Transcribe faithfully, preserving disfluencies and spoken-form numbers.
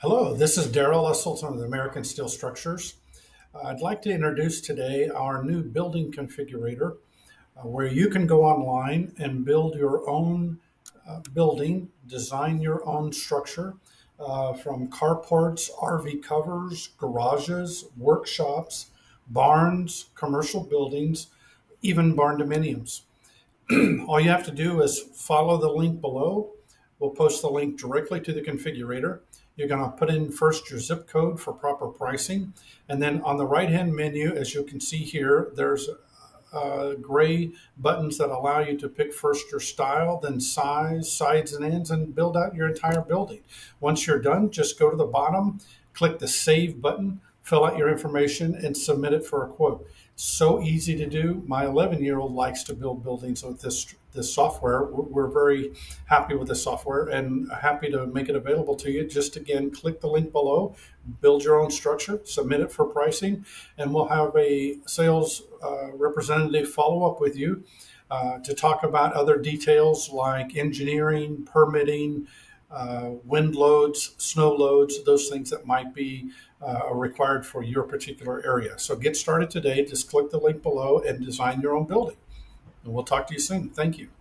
Hello, this is Daryl Esselton of American Steel Structures. Uh, I'd like to introduce today our new building configurator uh, where you can go online and build your own uh, building, design your own structure uh, from carports, R V covers, garages, workshops, barns, commercial buildings, even barndominiums. All you have to do is follow the link below. We'll post the link directly to the configurator. You're going to put in first your zip code for proper pricing. And then on the right-hand menu, as you can see here, there's uh, gray buttons that allow you to pick first your style, then size, sides and ends, and build out your entire building. Once you're done, just go to the bottom, click the Save button, fill out your information, and submit it for a quote. So easy to do. My eleven-year-old likes to build buildings with this, this software. We're very happy with this software and happy to make it available to you. Just again, click the link below, build your own structure, submit it for pricing, and we'll have a sales uh, representative follow up with you uh, to talk about other details like engineering, permitting, Uh, wind loads, snow loads, those things that might be uh, required for your particular area. So get started today. Just click the link below and design your own building. And we'll talk to you soon. Thank you.